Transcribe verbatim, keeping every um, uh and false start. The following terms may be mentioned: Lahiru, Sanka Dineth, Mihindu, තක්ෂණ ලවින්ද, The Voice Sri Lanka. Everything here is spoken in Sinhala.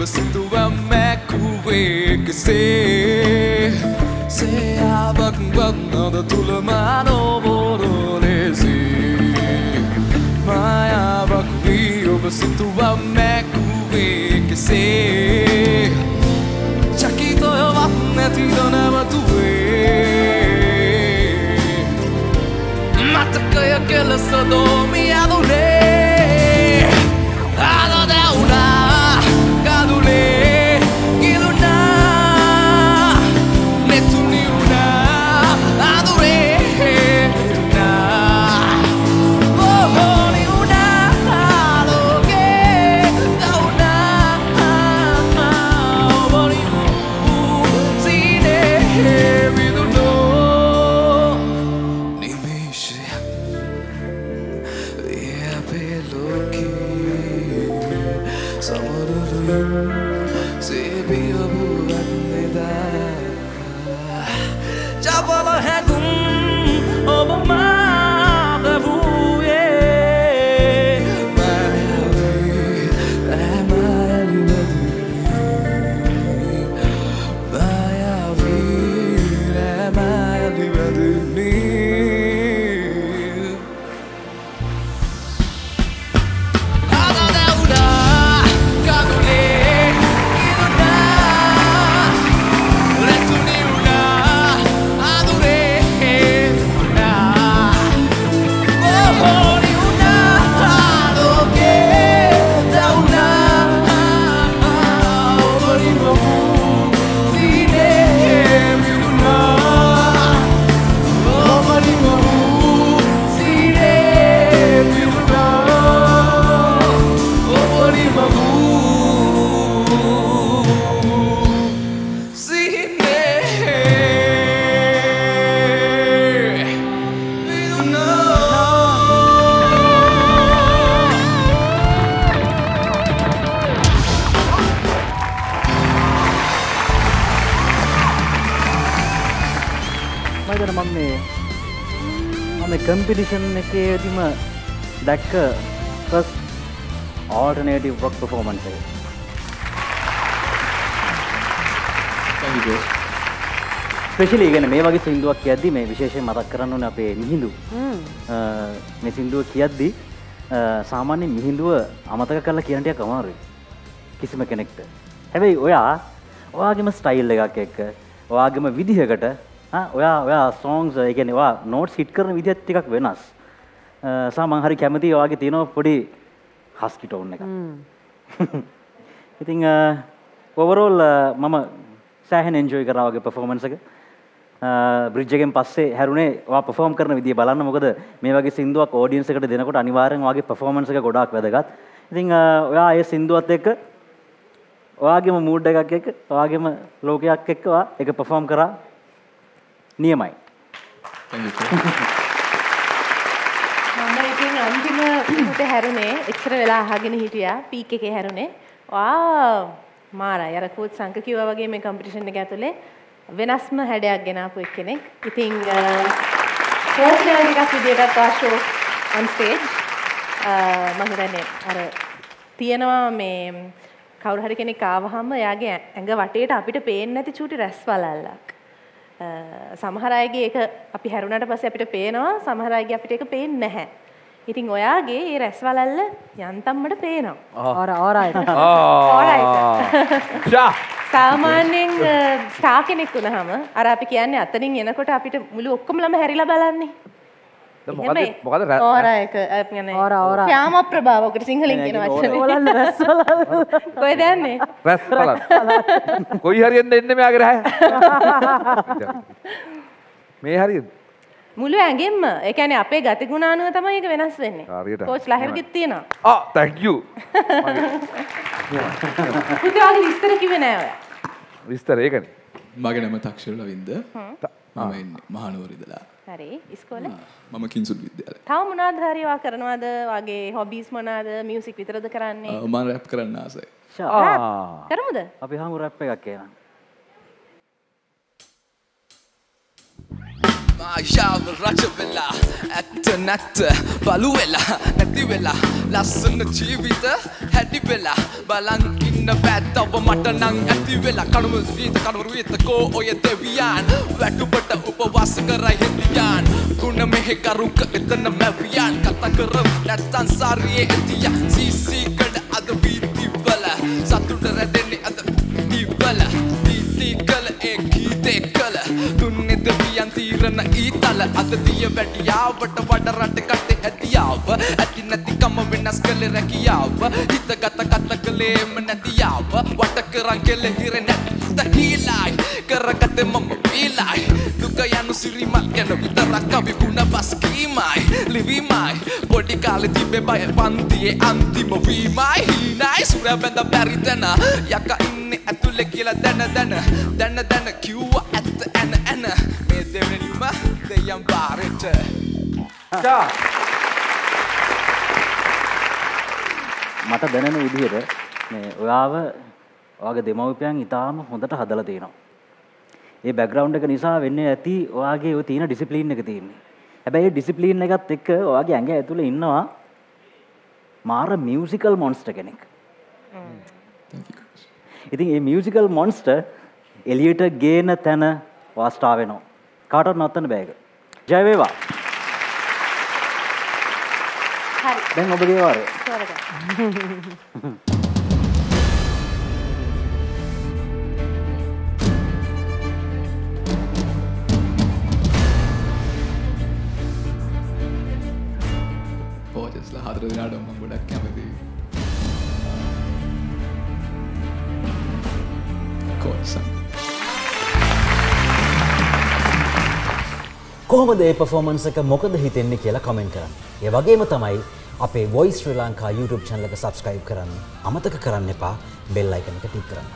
Bersituah mekuwe kese se abang bang ada tulamano borolesi maya bakwi bersituah mekuwe kese chakito yamane tidona matuwe mataka yakela sodomi adule. Competition එකේ දීම දැක්ක first alternative rock performance එක. Especially කියන්නේ මේ වගේ සින්දුවක් කියද්දි මේ විශේෂයෙන් මතක් කරන්න ඕනේ අපේ මිහිඳු. මේ සින්දුව කියද්දි සාමාන්‍ය මිහිඳුව අමතක කරලා කියන ටිකක් අමාරුයි කිසිම කෙනෙක්ට. හැබැයි ඔයා ඔයාගේම ස්ටයිල් එකක් එක්ක ඔයාගේම විදිහකට ah, oya oya songs, again, oya notes hit karna vidhya tikak venas. Sama hari kiamati oya gitu, no, pudi husky tone neka. I think overall, mama sahen enjoy karna oya performance aga. Bridge game passe, harune oya perform karna vidhya balan nama kada, meva ke sinduak audience kada dena kota aniwareng oya performance aga godak vedagat. I think oya ay sinduak tek, oya gema mood dega kek, oya gema lokya kek oya eka perform kara. නියමයි. මම ඉතින් අන්තිම උට හැරුණේ ඉස්සර වෙලා අහගෙන හිටියා පීක් එකේ හැරුණේ. වා මාරයි. අර කෝච් සංක කිව්වා වගේ මේ කම්පිටිෂන් එක ඇතුලේ වෙනස්ම හැඩයක් ගෙනාපු එක්කෙනෙක්. ඉතින් කෝච් කෙනෙක්ට විදියටත් ආශෝ on stage මම හිතන්නේ අර තියෙනවා මේ කවුරු හරි කෙනෙක් ආවහම එයාගේ ඇඟ වටේට අපිට පේන්නේ නැති චූටි රැස් වලල්ලක්. සමහර අයගේ ඒක අපි හැරුණාට පස්සේ අපිට පේනවා සමහර අයගේ අපිට ඒක පේන්නේ නැහැ. ඉතින් ඔයාගේ මේ රැස්වලල්ල යන්තම්මඩ පේනවා. ආර ආරයිට්. ආරයිට්. ෂා. සාමාන්‍යයෙන් ස්ටාර් කෙනෙක් වුණාම අර අපි කියන්නේ අතනින් එනකොට අපිට මුළු ඔක්කොමලම හැරිලා බලන්නේ. මොකද මොකද ඕරා එක يعني ඕරා ඕරා ක්‍යාම ප්‍රභාව ඔකට සිංහලෙන් කියන වචන වලල්ල රැස්වලල්ල කොහෙද යන්නේ රැස්වලල්ල කොයි හරියෙන්ද එන්නේ මෙයාගේ රහය මේ හරියද මුළු ඇඟෙම ඒ කියන්නේ අපේ ගති ගුණ අනුව තමයි ඒක වෙනස් වෙන්නේ කෝච් ලහිරගෙත් තියෙනවා ආ thank you පුතාගේ විස්තර කිව්වේ නෑ ඔයා විස්තර ඒකනේ මගේ නම තක්ෂණ ලවින්ද මම ඉන්නේ මහනුවර ඉඳලා හරි ඉස්කෝලේ මම කිංසුන් විද්‍යාලය. තව මොනවද හරි ඔයා කරනවද? ඔයාගේ හොබීස් මොනවද? මියුසික් විතරද කරන්නේ? මම රැප් කරන්න ආසයි. කරමුද? අපි හමු රැප් එකක් කියනවා. මාෂාල් රජබෙලා ඇක්ටර් නැක්ටර් බලුවෙලා නැතිවෙලා ලස්සන ජීවිත හැටිවෙලා බලන් ඉන්න ඉන්න බැද්දව මට නම් ඇති වෙලා කණුම සීත කණුරු විතකෝ ඔය දෙවියන් වැටුපට උපවාස කරයි හිටියන් ගුණ මෙහෙ කරුක එතන මැවියන් කතා කරව නැත්තන් සාරියේ හිටියා සීසී කඩ අද වීති වල සතුට රැඳෙන්නේ අද වීති වල තීති කල ඒකීතේ කල දුන්නේ දෙවියන් තීරණ ඊතල අද දිය වැටියාවට වඩ රට කටේ ඇතියාව ඇති නැති කම වෙනස් කළ රැකියාව හිත ගත කත කලේ නැති යාව වට කරන් කෙල හිර නැති Hilai, kerakate mama pilai, duka yanu sirimat yanu bitara kabi puna pas kimai, livi mai, body kali tipe bae panti anti movi mai, hinai sudah benda beri dana, yaka ini atule gila dana dana, dana dana kiwa at ana ana, mede menima de yang barete. Ka, mata dana nu udhira, ne uava. ඔයාගේ දෙමව්පියන් ඉතාලම හොඳට හදලා තියෙනවා. ඒ බෑග්ග්‍රවුන්ඩ් එක නිසා වෙන්නේ ඇති ඔයාගේ ඔය තියෙන ඩිසිප්ලින් එක තියෙන්නේ. හැබැයි ඒ ඩිසිප්ලින් එකත් එක්ක ඔයාගේ ඇඟ ඇතුලේ ඉන්නවා මාර මියුසිකල් මොන්ස්ටර් කෙනෙක්. ඉතින් මේ මියුසිකල් මොන්ස්ටර් එලියට ගේන තැන වාස්ටා වෙනවා. කාටවත් නවත්තන්න බෑ ඒක. ජය වේවා. හරි. දැන් ඔබගේ වාරය. සෝරගන්න. හතර දිනකට මම ගොඩක් කැමතියි. කොහොමද? කොහොමද මේ performance එක මොකද හිතෙන්නේ කියලා comment කරන්න. ඒ වගේම තමයි අපේ Voice Sri Lanka YouTube channel එක subscribe කරන්න. අමතක කරන්න එපා bell icon එක click කරන්න.